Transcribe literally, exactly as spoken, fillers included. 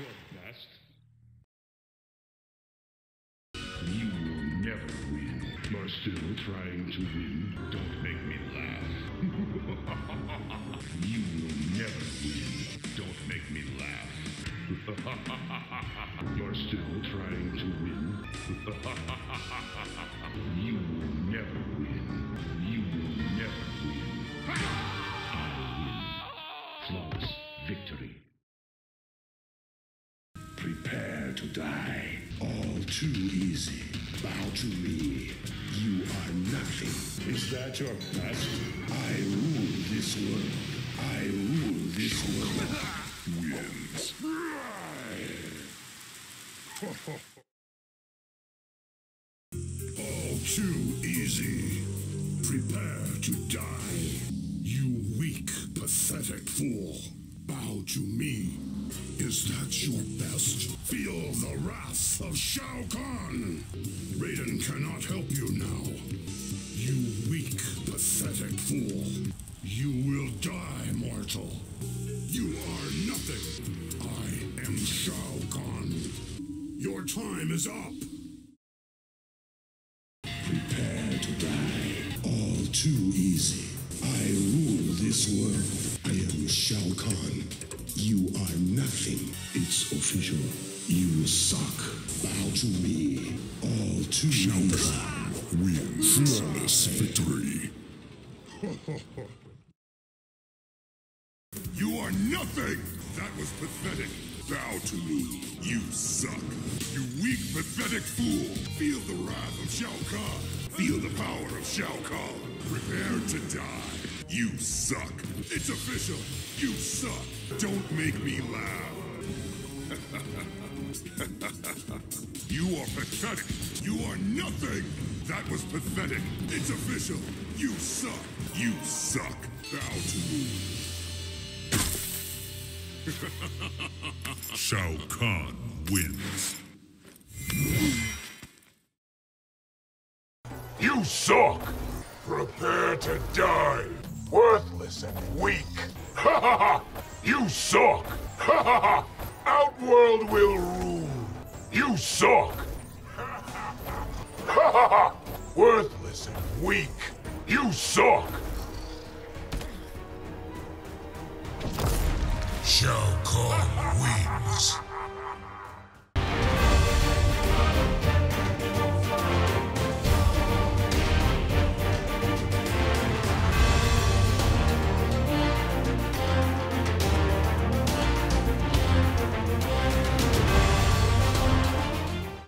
your best. You will never win. You're still trying to win. Don't make me laugh. You will never win. Don't make me laugh. You're still trying to win. You will never win. You will never win. I win. Flawless victory. Prepare to die. All too easy. Bow to me. You are nothing. Is that your best? I rule this world. I rule this world. Wins. All too easy. Prepare to die. You weak, pathetic fool. Bow to me. Is that your best? Feel the wrath of Shao Kahn! Raiden cannot help you now. You weak, pathetic fool. You will die, mortal. You are nothing. I am Shao Kahn. Your time is up. Prepare to die. All too easy. I rule this world. I am Shao Kahn. You are nothing. It's official. You suck. Bow to me. All too Shao Kahn wins. Flawless victory. You are nothing! That was pathetic. Bow to me. You suck. You weak, pathetic fool. Feel the wrath of Shao Kahn. Feel the power of Shao Kahn. Prepare to die. You suck. It's official. You suck. Don't make me laugh. You are pathetic. You are nothing. That was pathetic. It's official. You suck. You suck. Bow to me. Shao Kahn wins. You suck. Prepare to die. Worthless and weak. Ha ha ha! You suck! Ha ha ha! Outworld will rule! You suck! Ha ha ha! Ha ha ha! Worthless and weak! You suck! Shao Kahn wins!